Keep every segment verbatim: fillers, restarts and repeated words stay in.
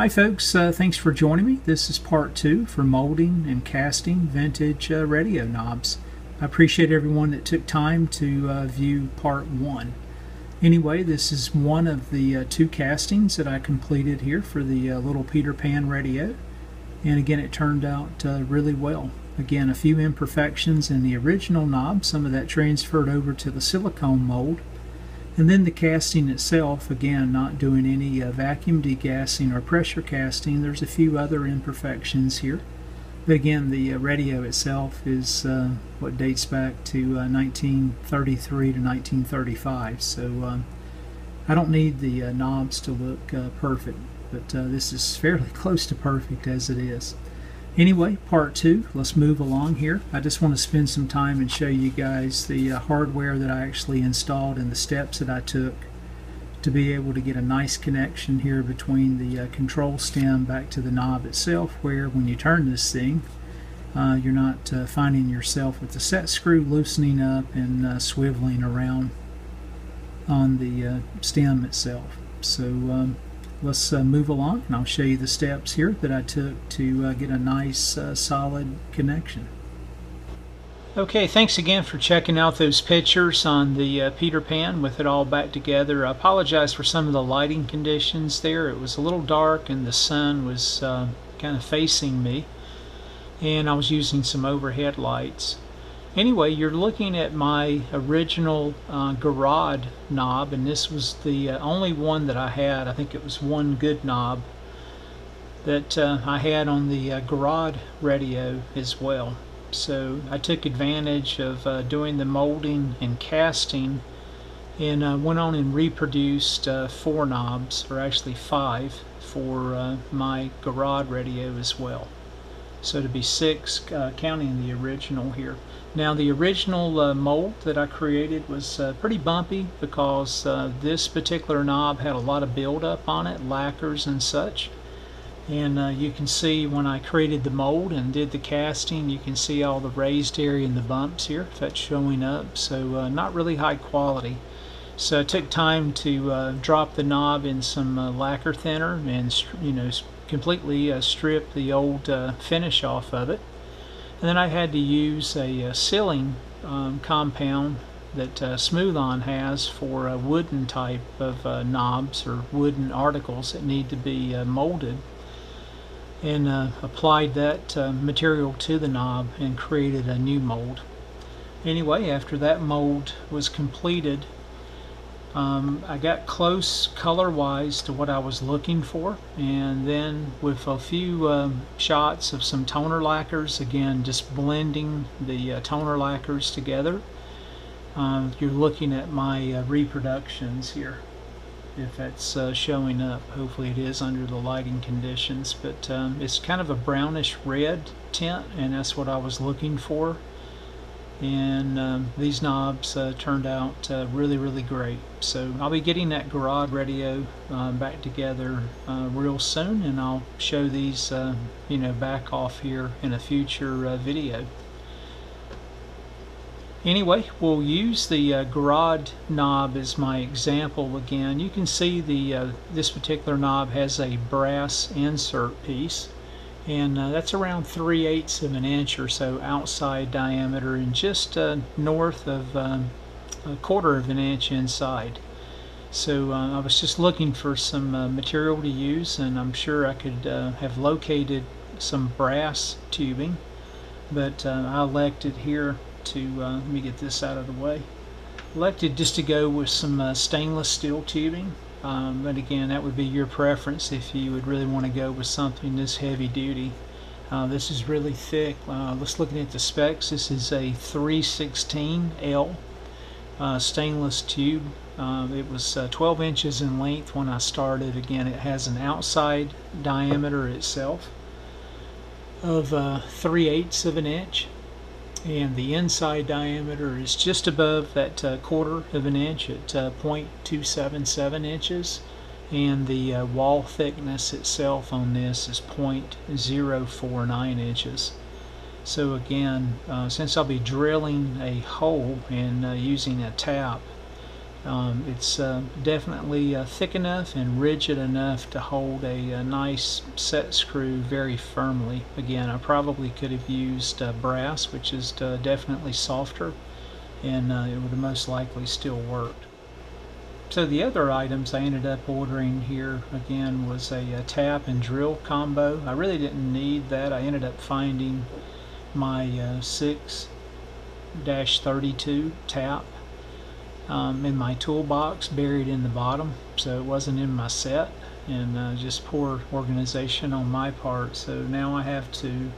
Hi folks, uh, thanks for joining me. This is part two for molding and casting vintage uh, radio knobs. I appreciate everyone that took time to uh, view part one. Anyway, this is one of the uh, two castings that I completed here for the uh, little Peter Pan radio. And again, it turned out uh, really well. Again, a few imperfections in the original knob. Some of that transferred over to the silicone mold. And then the casting itself, again, not doing any uh, vacuum degassing or pressure casting. There's a few other imperfections here. But again, the uh, radio itself is uh, what dates back to uh, nineteen thirty-three to nineteen thirty-five. So um, I don't need the uh, knobs to look uh, perfect, but uh, this is fairly close to perfect as it is. Anyway, part two, let's move along here. I just want to spend some time and show you guys the uh, hardware that I actually installed and the steps that I took to be able to get a nice connection here between the uh, control stem back to the knob itself, where when you turn this thing, uh, you're not uh, finding yourself with the set screw loosening up and uh, swiveling around on the uh, stem itself. So. Um, Let's uh, move along, and I'll show you the steps here that I took to uh, get a nice uh, solid connection. Okay, thanks again for checking out those pictures on the uh, Peter Pan with it all back together. I apologize for some of the lighting conditions there. It was a little dark and the sun was uh, kind of facing me, and I was using some overhead lights. Anyway, you're looking at my original uh, GAROD knob, and this was the uh, only one that I had. I think it was one good knob that uh, I had on the uh, GAROD radio as well. So I took advantage of uh, doing the molding and casting, and uh, went on and reproduced uh, four knobs, or actually five, for uh, my GAROD radio as well. So it'd be six, uh, counting the original here. Now the original uh, mold that I created was uh, pretty bumpy because uh, this particular knob had a lot of buildup on it, lacquers and such. And uh, you can see when I created the mold and did the casting, you can see all the raised area and the bumps here, if that's showing up. So uh, not really high quality. So I took time to uh, drop the knob in some uh, lacquer thinner and, you know, completely uh, strip the old uh, finish off of it. And then I had to use a, a sealing um, compound that uh, Smooth-On has for uh, wooden type of uh, knobs or wooden articles that need to be uh, molded, and uh, applied that uh, material to the knob and created a new mold. Anyway, after that mold was completed, Um, I got close color-wise to what I was looking for, and then with a few um, shots of some toner lacquers, again just blending the uh, toner lacquers together, um, you're looking at my uh, reproductions here, if that's uh, showing up. Hopefully it is under the lighting conditions, but um, it's kind of a brownish red tint, and that's what I was looking for. And um, these knobs uh, turned out uh, really, really great. So I'll be getting that GAROD radio uh, back together uh, real soon, and I'll show these, uh, you know, back off here in a future uh, video. Anyway, we'll use the uh, GAROD knob as my example again. You can see the uh, this particular knob has a brass insert piece. And uh, that's around three eighths of an inch or so outside diameter, and just uh, north of um, a quarter of an inch inside. So uh, I was just looking for some uh, material to use, and I'm sure I could uh, have located some brass tubing, but uh, I elected here to, uh, let me get this out of the way, elected just to go with some uh, stainless steel tubing. Um, but again, that would be your preference if you would really want to go with something this heavy duty. Uh, this is really thick. Uh, let's look at the specs. This is a three sixteen L uh, stainless tube. Uh, it was uh, twelve inches in length when I started. Again, it has an outside diameter itself of uh, three eighths of an inch, and the inside diameter is just above that uh, quarter of an inch at uh, point two seven seven inches, and the uh, wall thickness itself on this is point zero four nine inches. So again, uh, since I'll be drilling a hole and uh, using a tap, Um, it's uh, definitely uh, thick enough and rigid enough to hold a, a nice set screw very firmly. Again, I probably could have used uh, brass, which is uh, definitely softer, and uh, it would have most likely still worked. So the other items I ended up ordering here again was a, a tap and drill combo. I really didn't need that. I ended up finding my uh, six thirty-two tap Um, in my toolbox, buried in the bottom, so it wasn't in my set, and uh, just poor organization on my part. So now I have to,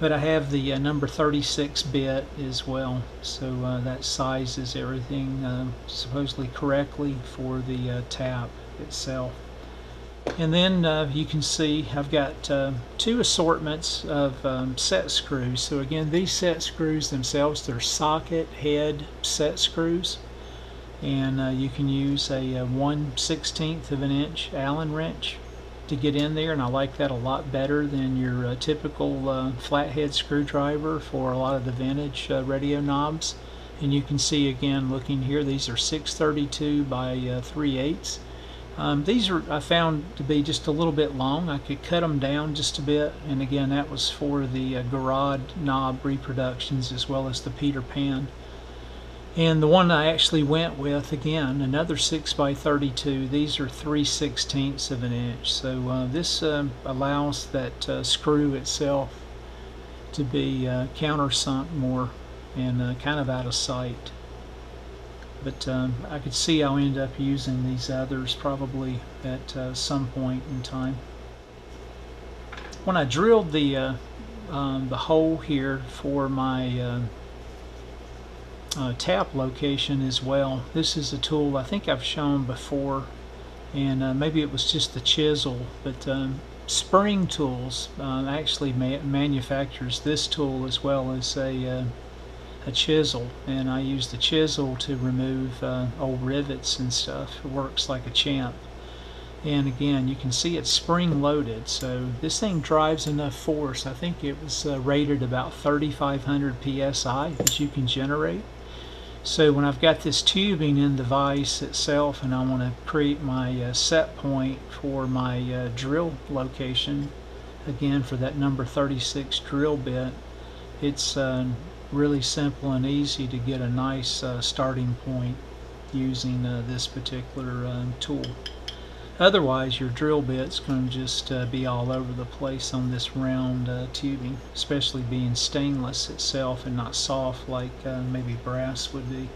but I have the uh, number thirty-six bit as well, so uh, that sizes everything uh, supposedly correctly for the uh, tap itself. And then uh, you can see I've got uh, two assortments of um, set screws. So again, these set screws themselves, they're socket head set screws. And uh, you can use a, a one sixteenth of an inch Allen wrench to get in there, and I like that a lot better than your uh, typical uh, flathead screwdriver for a lot of the vintage uh, radio knobs. And you can see again, looking here, these are six thirty-two by uh, three eighths. Um, these are, I found, to be just a little bit long. I could cut them down just a bit, and again, that was for the uh, GAROD knob reproductions as well as the Peter Pan. And the one I actually went with, again, another six by thirty-two. These are three sixteenths of an inch. So uh, this uh, allows that uh, screw itself to be uh, countersunk more and uh, kind of out of sight. But um, I could see I'll end up using these others probably at uh, some point in time. When I drilled the, uh, um, the hole here for my uh, Uh, tap location as well. This is a tool I think I've shown before, and uh, maybe it was just the chisel, but um, Spring Tools uh, actually ma manufactures this tool as well as a, uh, a chisel, and I use the chisel to remove uh, old rivets and stuff. It works like a champ. And again, you can see it's spring loaded, so this thing drives enough force. I think it was uh, rated about thirty-five hundred P S I that you can generate. So when I've got this tubing in the vise itself, and I want to create my uh, set point for my uh, drill location, again for that number thirty-six drill bit, it's uh, really simple and easy to get a nice uh, starting point using uh, this particular uh, tool. Otherwise, your drill bit's going to just uh, be all over the place on this round uh, tubing, especially being stainless itself and not soft like uh, maybe brass would be.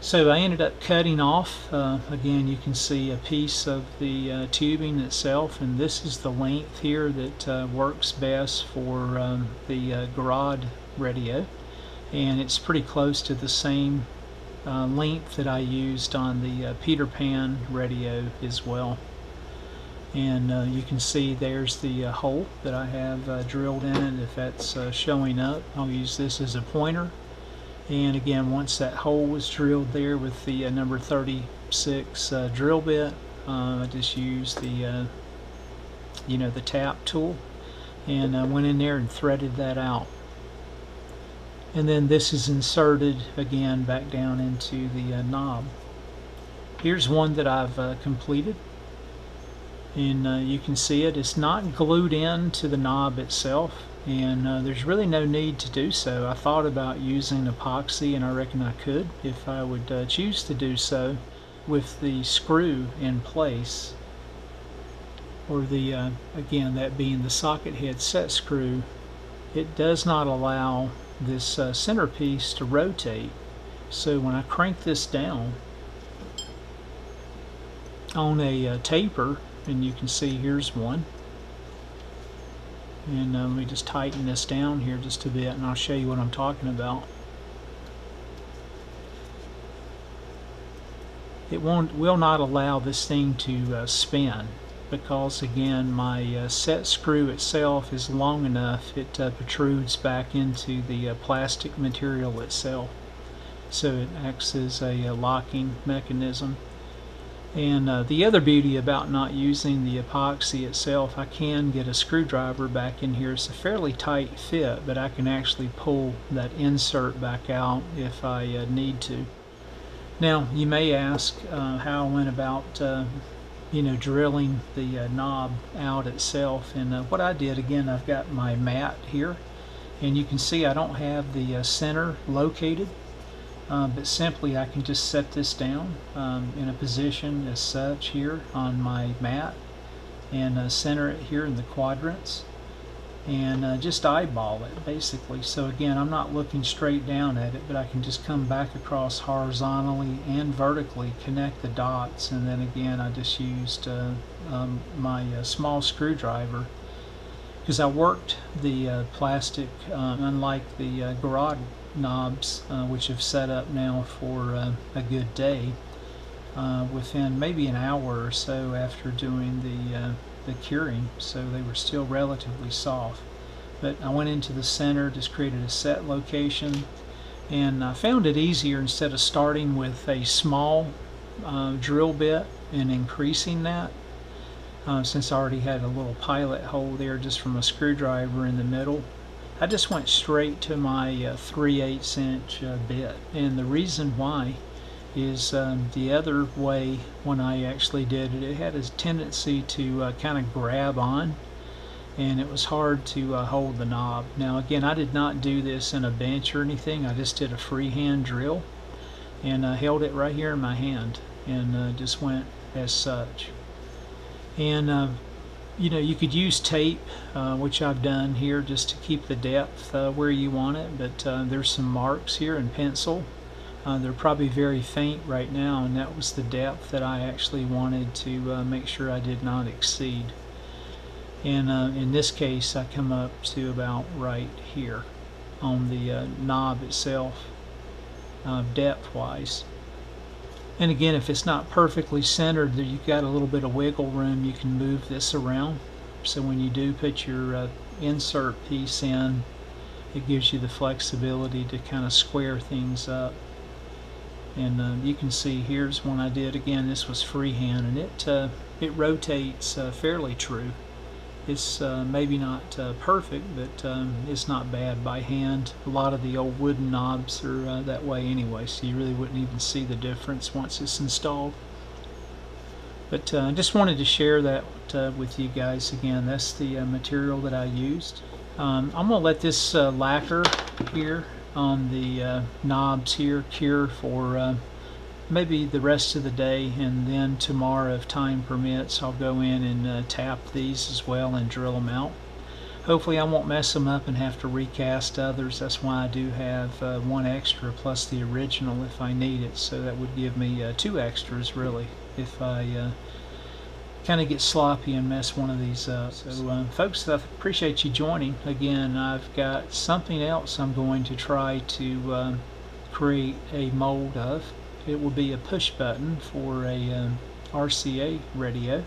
So I ended up cutting off, uh, again you can see a piece of the uh, tubing itself, and this is the length here that uh, works best for um, the uh, GAROD radio, and it's pretty close to the same Uh, length that I used on the uh, Peter Pan radio as well. And uh, you can see there's the uh, hole that I have uh, drilled in it. If that's uh, showing up, I'll use this as a pointer. And again, once that hole was drilled there with the uh, number thirty-six uh, drill bit, uh, I just used the uh, you know the tap tool, and I uh, went in there and threaded that out. And then this is inserted again back down into the uh, knob. Here's one that I've uh, completed, and uh, you can see it. It's not glued in to the knob itself, and uh, there's really no need to do so. I thought about using epoxy, and I reckon I could if I would uh, choose to do so with the screw in place, or the uh, again that being the socket head set screw. It does not allow this uh, centerpiece to rotate, so when I crank this down on a uh, taper, and you can see here's one, and um, we just tighten this down here just a bit, and I'll show you what I'm talking about. It won't will not allow this thing to uh, spin, because again my uh, set screw itself is long enough. It uh, protrudes back into the uh, plastic material itself, so it acts as a, a locking mechanism. And uh, the other beauty about not using the epoxy itself, I can get a screwdriver back in here. It's a fairly tight fit, but I can actually pull that insert back out if I uh, need to. Now you may ask uh, how I went about uh, you know drilling the uh, knob out itself, and uh, what I did, again, I've got my mat here, and you can see I don't have the uh, center located, uh, but simply I can just set this down um, in a position as such here on my mat, and uh, center it here in the quadrants, and uh, just eyeball it basically. So again, I'm not looking straight down at it, but I can just come back across horizontally and vertically, connect the dots, and then again I just used uh, um, my uh, small screwdriver, because I worked the uh, plastic, uh, unlike the uh, GAROD knobs, uh, which have set up now for uh, a good day, uh, within maybe an hour or so after doing the uh, the curing, so they were still relatively soft. But I went into the center, just created a set location, and I found it easier, instead of starting with a small uh, drill bit and increasing that, uh, since I already had a little pilot hole there just from a screwdriver in the middle, I just went straight to my uh, three eighths inch uh, bit. And the reason why is um, the other way, when I actually did it, it had a tendency to uh, kind of grab on, and it was hard to uh, hold the knob. Now again, I did not do this in a bench or anything, I just did a freehand drill, and I uh, held it right here in my hand, and uh, just went as such. And uh, you know, you could use tape, uh, which I've done here, just to keep the depth uh, where you want it, but uh, there's some marks here in pencil. Uh, they're probably very faint right now, and that was the depth that I actually wanted to uh, make sure I did not exceed. And uh, in this case, I come up to about right here on the uh, knob itself, uh, depth-wise. And again, if it's not perfectly centered, there you've got a little bit of wiggle room. You can move this around, so when you do put your uh, insert piece in, it gives you the flexibility to kind of square things up. And uh, you can see here's one I did. Again, this was freehand, and it uh, it rotates uh, fairly true. It's uh, maybe not uh, perfect, but um, it's not bad by hand. A lot of the old wooden knobs are uh, that way anyway, so you really wouldn't even see the difference once it's installed. But I uh, just wanted to share that uh, with you guys. Again, that's the uh, material that I used. Um, I'm going to let this uh, lacquer here on the uh, knobs here cure for uh, maybe the rest of the day, and then tomorrow, if time permits, I'll go in and uh, tap these as well and drill them out. Hopefully I won't mess them up and have to recast others. That's why I do have uh, one extra plus the original if I need it, so that would give me uh, two extras really if I uh, kind of get sloppy and mess one of these up. So uh, folks, I appreciate you joining. Again, I've got something else I'm going to try to uh, create a mold of. It will be a push button for a um, R C A radio.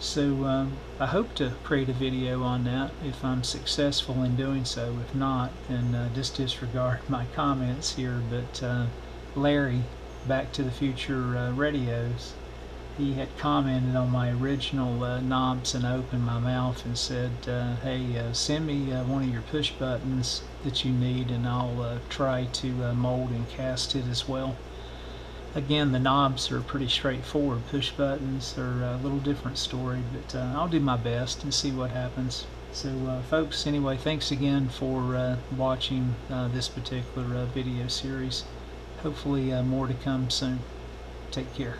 So um, I hope to create a video on that if I'm successful in doing so. If not, then uh, just disregard my comments here. But uh, Larry, Back to the Future uh, Radios, he had commented on my original uh, knobs and opened my mouth and said, uh, hey, uh, send me uh, one of your push buttons that you need, and I'll uh, try to uh, mold and cast it as well. Again, the knobs are pretty straightforward. Push buttons are a little different story, but uh, I'll do my best and see what happens. So uh, folks, anyway, thanks again for uh, watching uh, this particular uh, video series. Hopefully uh, more to come soon. Take care.